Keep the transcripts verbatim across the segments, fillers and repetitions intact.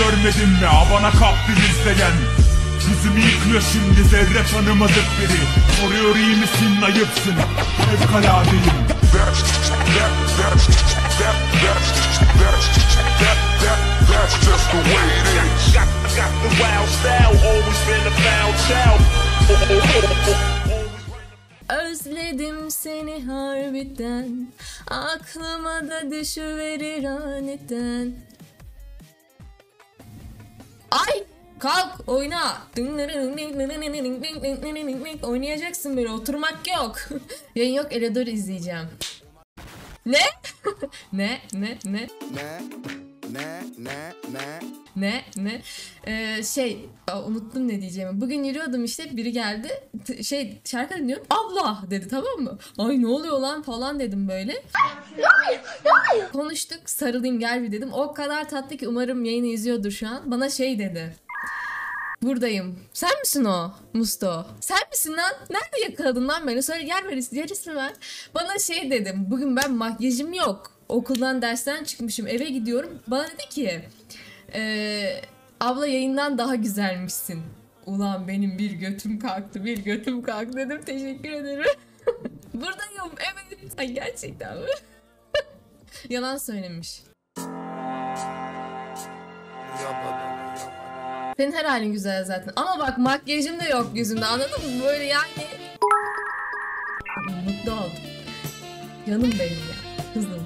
görmedin mi? Havana kaptı izleyen. Yüzümü yıkıyor şimdi zerre tanımadık biri. Soruyor iyi misin, ayıpsın, fevkaladeyim. That's just the way it is. Got, got the wild style, always been a foul child. Özledim seni harbiden, aklıma da düşüverir aniden. Ay! Kalk oyna. Oynayacaksın böyle, oturmak yok. Yayın yok, Eldorina izleyeceğim. Ne? Ne? Ne? Ne? Ne? Ne? Ne? Ne? Ne? Ne? Ee, şey unuttum ne diyeceğimi. Bugün yürüyordum işte, biri geldi. Şey şarkı dinliyorum. Abla dedi, tamam mı? Ay ne oluyor lan falan dedim böyle. Konuştuk, sarılayım gel bir dedim. O kadar tatlı ki, umarım yayını izliyordur şu an. Bana şey dedi. Buradayım. Sen misin o? Musto. Sen misin lan? Nerede yakaladın lan beni? Söyle, yer ver, yer ismi ver. Bana şey dedim. Bugün ben makyajım yok. Okuldan, dersten çıkmışım. Eve gidiyorum. Bana dedi ki e, abla yayından daha güzelmişsin. Ulan benim bir götüm kalktı. Bir götüm kalktı dedim. Teşekkür ederim. Buradayım. Evet. Ay, gerçekten mi? Yalan söylemiş. Senin her halin güzel zaten. Ama bak makyajım da yok yüzümde, anladın mı? Böyle yani. Mutlu oldum. Yanım benim ya. Kızım.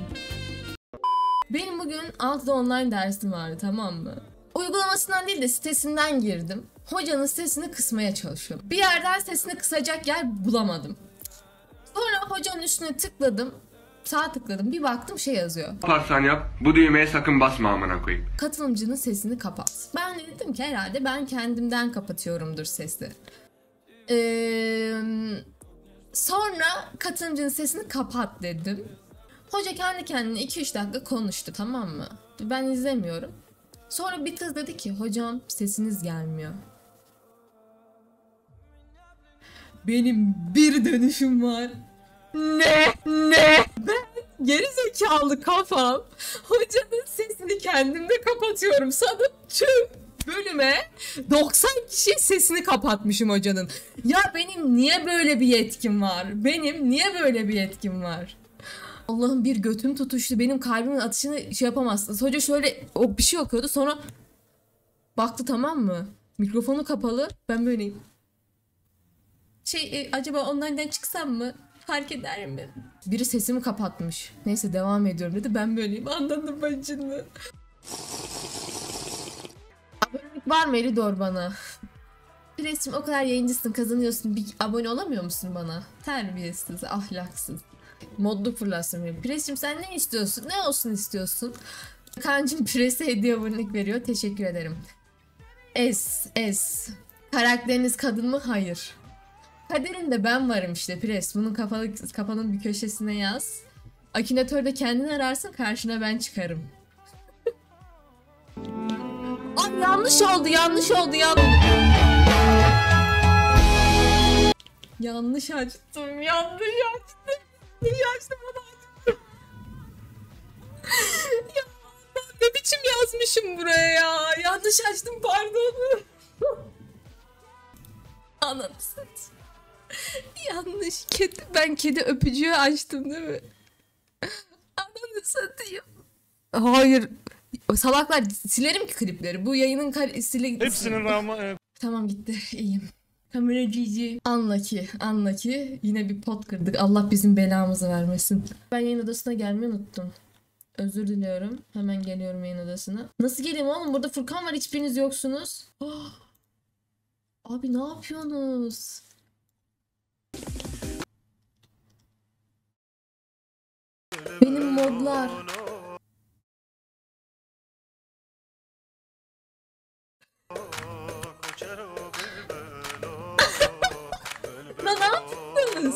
Benim bugün altıda online dersim vardı, tamam mı? Uygulamasından değil de sitesinden girdim. Hocanın sesini kısmaya çalışıyorum. Bir yerden sesini kısacak yer bulamadım. Sonra hocanın üstüne tıkladım. Sağa tıkladım, bir baktım şey yazıyor. Yaparsan yap, bu düğmeye sakın basma amına koyayım. Katılımcının sesini kapat. Ben de dedim ki herhalde ben kendimden kapatıyorumdur sesi. Ee, sonra katılımcının sesini kapat dedim. Hoca kendi kendine iki üç dakika konuştu, tamam mı? Ben izlemiyorum. Sonra bir kız dedi ki hocam sesiniz gelmiyor. Benim bir dönüşüm var. Ne? Ne? Ben gerizekalı kafam hocanın sesini kendimde kapatıyorum sanıp tüm bölüme doksan kişi sesini kapatmışım hocanın. Ya benim niye böyle bir yetkim var? Benim niye böyle bir yetkim var? Allah'ım bir götüm tutuştu. Benim kalbimin atışını şey yapamazsınız. Hoca şöyle o bir şey okuyordu, sonra baktı, tamam mı? Mikrofonu kapalı. Ben böyleyim. Şey e, acaba online'den çıksam mı? Fark eder mi? Biri sesimi kapatmış. Neyse devam ediyorum dedi. Ben böyleyim. Anladım bacını. Abonelik var mı Eldor bana? Resim o kadar yayıncısın, kazanıyorsun. Bir abone olamıyor musun bana? Terbiyesiz, ahlaksız. Modlu fırlasın benim. Pres'cim sen ne istiyorsun? Ne olsun istiyorsun? Kancım Pres'e hediye abonelik veriyor. Teşekkür ederim. Es, es. Karakteriniz kadın mı? Hayır. Kaderinde ben varım işte Pres. Bunun kapalı, kapanın bir köşesine yaz. Akinatörde kendin ararsın, karşına ben çıkarım. Ay yanlış oldu, yanlış oldu, yanlış. Yanlış açtım, yanlış açtım. Yanlış açtım, onu ya, ne biçim yazmışım buraya ya. Yanlış açtım, pardon. Anlamışsın. Yanlış kedi, ben kedi öpücüğü açtım değil mi? Ananı satayım. Hayır. Salaklar, silerim ki klipleri. Bu yayının kar sili. Hepsinin ama. Tamam gitti, iyiyim. Kamera cici. Anla ki, anla ki yine bir pot kırdık. Allah bizim belamızı vermesin. Ben yayın odasına gelmeyi unuttum. Özür diliyorum. Hemen geliyorum yayın odasına. Nasıl geleyim oğlum? Burada Furkan var, hiçbiriniz yoksunuz. Oh. Abi ne yapıyorsunuz? Benim modlar. Lan ne yaptınız?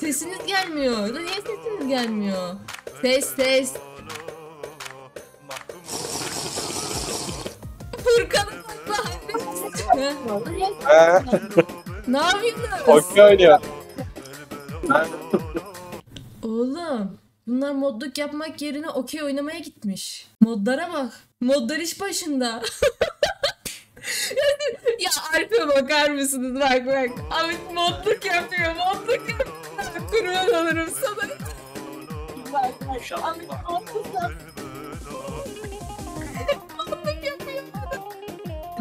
Sesiniz gelmiyor. Lan niye sesiniz gelmiyor? Ses ses. Furkan'ın kutlu halleri. Ne yapıyorsunuz? Okey oynuyor. Oğlum Bunlar modluk yapmak yerine okey oynamaya gitmiş. Modlara bak. Modlar iş başında. Ya Alp'e bakar mısınız? Bak bak. Abi modluk yapıyor. Modluk yapıyor. Kurban olurum sana. Bak bak. Abi modluk yapıyor. Modluk yapıyor.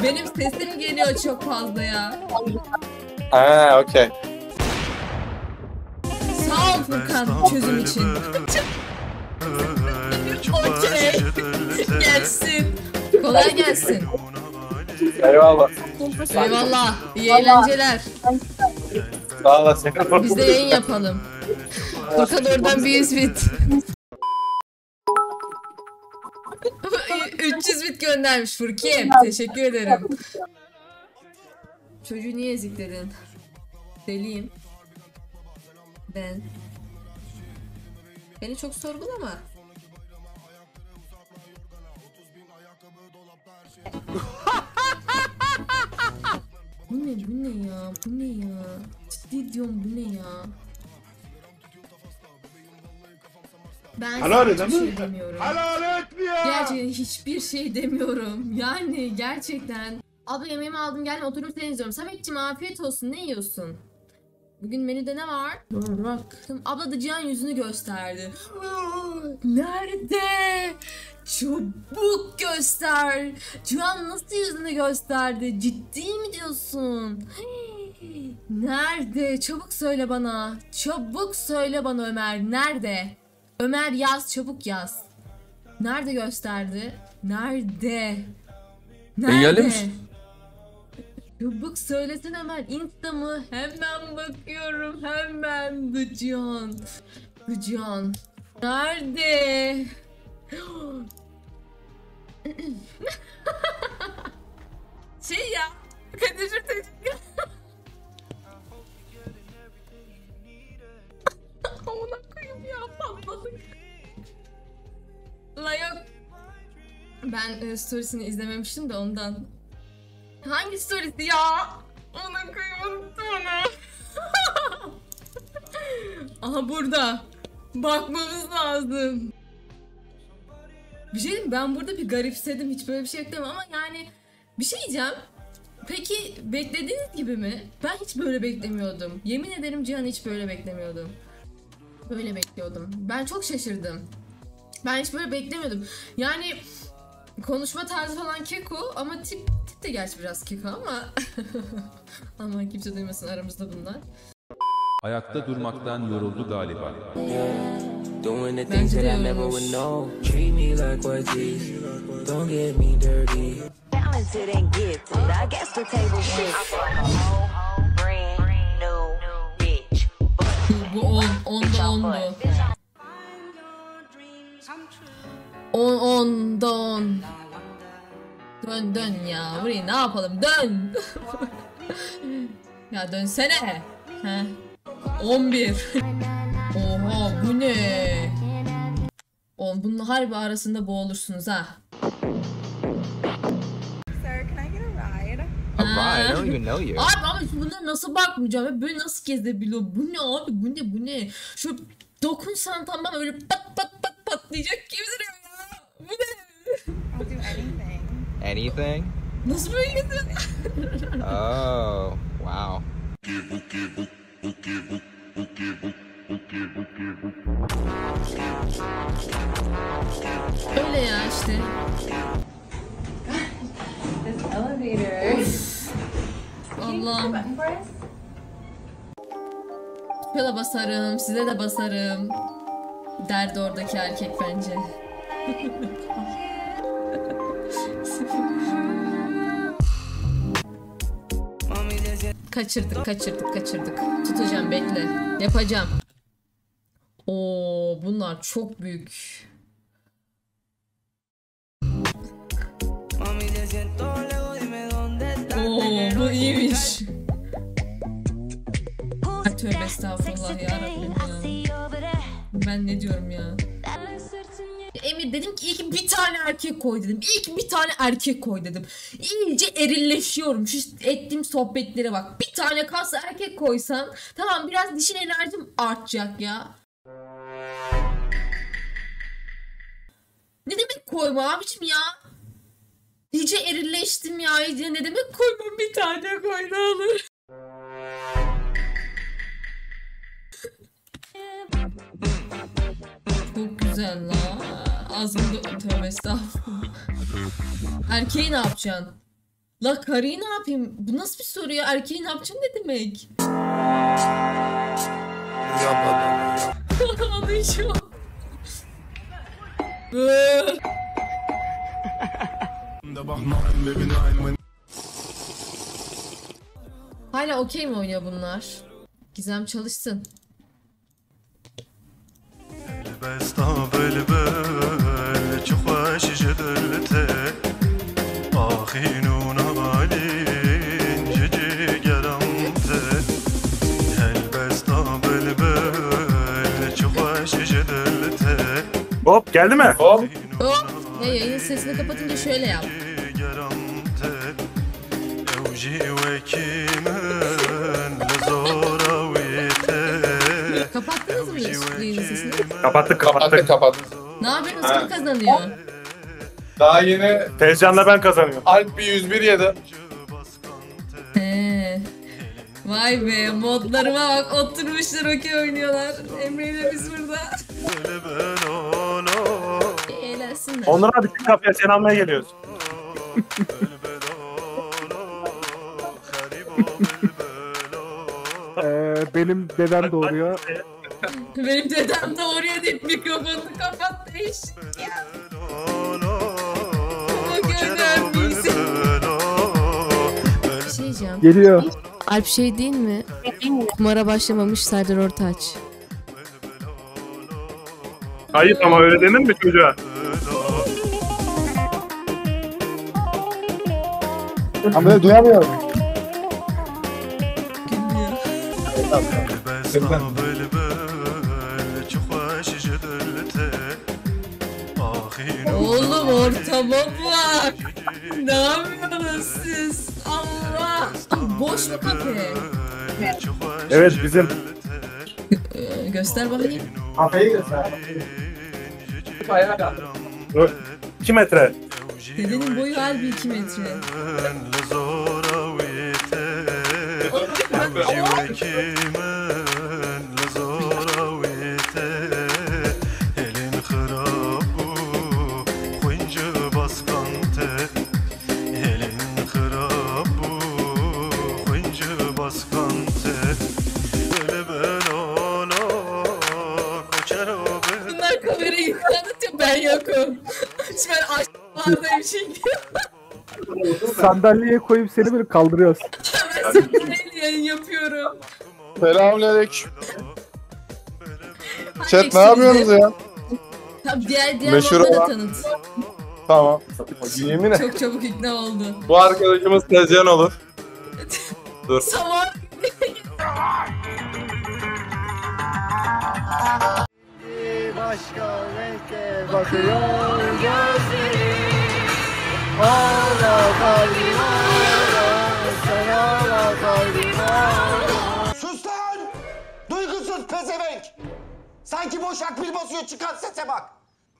Benim sesim geliyor çok fazla ya. Aaa okey. Sağ ol Furkan çözüm için. Okey. Gelsin. Kolay gelsin. Eyvallah. Eyvallah. İyi eğlenceler. Sağ olasın. Biz de yayın yapalım. Furkan oradan bir yüz bit. üç yüz bit göndermiş Furki'yim. Teşekkür ederim. Çocuğu niye ezikledin? Deliyim. Ben. Beni çok sorgulama. Bu ne, bu ne ya, bu ne ya? Ciddi diyorum, bu ne ya? Ben hiçbir şey demiyorum. Helal etmiyor. Gerçekten hiçbir şey demiyorum. Yani gerçekten. Abla yemeğimi aldım, geldim oturup seni izliyorum. Sametciğim afiyet olsun, ne yiyorsun? Bugün menüde ne var? Bak. Abla da Cihan yüzünü gösterdi. Nerede? Çabuk göster. Cihan nasıl yüzünü gösterdi? Ciddi mi diyorsun? Hii. Nerede? Çabuk söyle bana. Çabuk söyle bana Ömer. Nerede? Ömer yaz, çabuk yaz. Nerede gösterdi? Nerede? Nerede? E, çabuk söylesene hemen. Insta mı? Hemen bakıyorum. Hemen. The Cihan. The Cihan. Nerede? Şey ya. Kadir'cim teşekkür. Ona koyayım ya. Patladık. La yok. Ben e, storiesini izlememiştim de ondan. Hangi storiesi ya? Ona koyayım sana. Aha burada. Bakmamız lazım. Bir şey diyeyim, ben burada bir garipsedim, hiç böyle bir şey beklemem ama yani bir şey diyeceğim. Peki beklediğiniz gibi mi? Ben hiç böyle beklemiyordum. Yemin ederim Cihan, hiç böyle beklemiyordum. Böyle bekliyordum. Ben çok şaşırdım. Ben hiç böyle beklemiyordum. Yani konuşma tarzı falan keko ama tip, tip de gerçi biraz keko ama aman kimse duymasın aramızda bunlar. Ayakta durmaktan yoruldu galiba. Doing the things that I never would know. Treat me like what these. Don't get me dirty. Talented and gifted. I guess the table shifts. Bu on, onda on mu? On, onda on. Dön, dön ya. Burayı ne yapalım? Dön. Ya dönsene. Heh. on bir. Oha bu ne? Oğlum bunun harbi arasında boğulursunuz ha. Sir, can I get a ride? A ride? I don't even know you. Abi ama bunlara nasıl bakmayacağım? Böyle nasıl gezebiliyor? Bu ne abi? Bu ne? Bu ne? Şu dokunsan tamam öyle pat pat pat patlayacak kimdir ya? Bu ne? I'll do anything. Anything? Nasıl böyle gezebiliyor? Oh, wow. Öyle ya işte. Allah'ım. Şöyle de basarım, size de basarım. Derdi oradaki erkek bence. Kaçırdık, kaçırdık, kaçırdık. Tutacağım, bekle. Yapacağım. Oo, bunlar çok büyük. Oo, bu iyiymiş. Ay, tövbe estağfurullah yarabbim ya. Ben ne diyorum ya? Emir dedim ki iyi ki bir tane erkek koy dedim. İyi ki bir tane erkek koy dedim. İyice erilleşiyorum. Şu ettiğim sohbetlere bak. Bir tane kas erkek koysan tamam biraz dişil enerjim artacak ya. koyma abicim ya. İyice erilleştim ya. Ne demek koymam, bir tane koy ne olur. Çok güzel la. Ağzımda tövbe estağfurullah. Erkeği ne yapacaksın? La karıyı ne yapayım? Bu nasıl bir soru ya? Erkeği ne yapacaksın ne demek? Yapamadım. Anlayışım. Hala okey mi oynuyor bunlar? Gizem çalışsın. Hop geldi mi? Hop. Hop. Ya yayın sesini kapatınca şöyle yap. Kapattınız mı yayın sesini? Kapattık kapattık. Kapattık kapattık. Ne yapıyorsunuz? Kim kazanıyor? Daha yine... Tezcan'la ben kazanıyorum. Alp bir yüz bir yedi. He. Vay be, modlarıma bak, oturmuşlar okey oynuyorlar. Emre ile biz burada. Onur abi tüm kafeye sen almaya geliyoruz. ee, benim dedem doğuruyor. Benim dedem doğuruyor deyip mikrofonu kapattı iş. Şey geliyor. Alp şey değil mi? Kumara başlamamış Serdar Ortaç. Hayır ama öyle denir mi çocuğa? Ama böyle duyamıyorum. Oğlum ortama bak. Ne yapıyorsunuz siz? Allah! Boş mu kafe? Evet bizim. Göster bakayım. Kafeyi göster. Ayağa kaldır. iki metre. Dedenin boyu harbi iki metre. Bunlar kamerayı anlatıyor, ben yokum. Şimdi ben aç... Vallahi çünkü. Sandalyeye koyup seni böyle kaldırıyorsun. Ben sandalyeyle yayın yapıyorum. Selamünaleyküm. Chat ne yapıyorsunuz ya? Tabii diğer diğer modları tanıt. Tamam. Yemin et. Çok çabuk ikna oldu. Bu arkadaşımız Tezcan olur. Dur. Tamam. Başka renke bakıyor gözleri. Ağla kalbim ağla, sen ağla kalbim ağla. Sus lan! Duygusuz pezevenk! Sanki boş akbil basıyor, çıkan sese bak!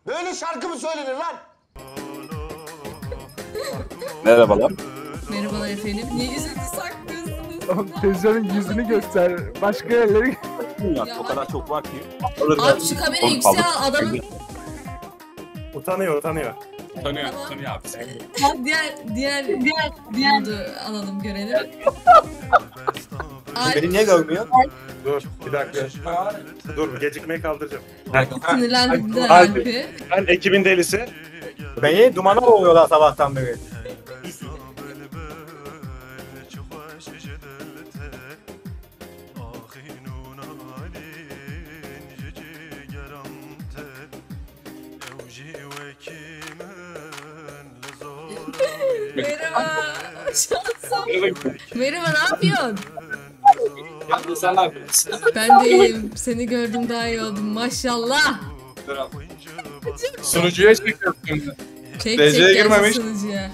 Böyle şarkı mı söylenir lan? Merhabalar. Merhabalar efendim, niye yüzünü saklıyorsunuz? Tezcan'ın yüzünü göster, başka yerleri... Ya, ya o kadar abi. Çok var ki. Abi şu kamerayı yükseğe al adamın. Utanıyor, utanıyor. Tanıyor, tamam. Tanıyor abi. Hadi diğer, diğer, diğer, diğer alalım görelim. Beni niye görmüyor? Dur, bir dakika. Dur, gecikmeyi kaldıracağım. Sinirlendim de abi. Ben ekibin delisi. Beni dumana boğuyorlar sabahtan beri. Merhaba. Şansam. Merhaba, ne yapıyorsun? Yalnız sen ne yapıyorsun? Ben de iyiyim. Seni gördüm daha iyi oldum. Maşallah. Sunucuya çekiyorum şimdi. Çek çek gelsin sunucuya.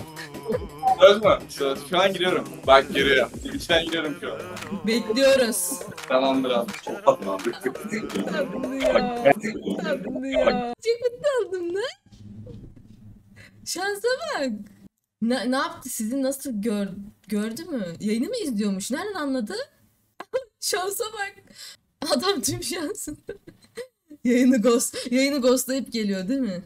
Söz mü? Söz. Şu an giriyorum. Bak giriyor. İçten giriyorum şu an. Bekliyoruz. Tamamdır abi. Çok tatlı abi. Tatlı ya. Çok tatlı ya. Çok tatlı ne? Şansa bak. Ne, ne yaptı? Sizi nasıl gör, gördü mü? Yayını mı izliyormuş? Nereden anladı? Şansa bak. Adam tüm şansını. Yayını ghost, yayını ghostlayıp geliyor değil mi?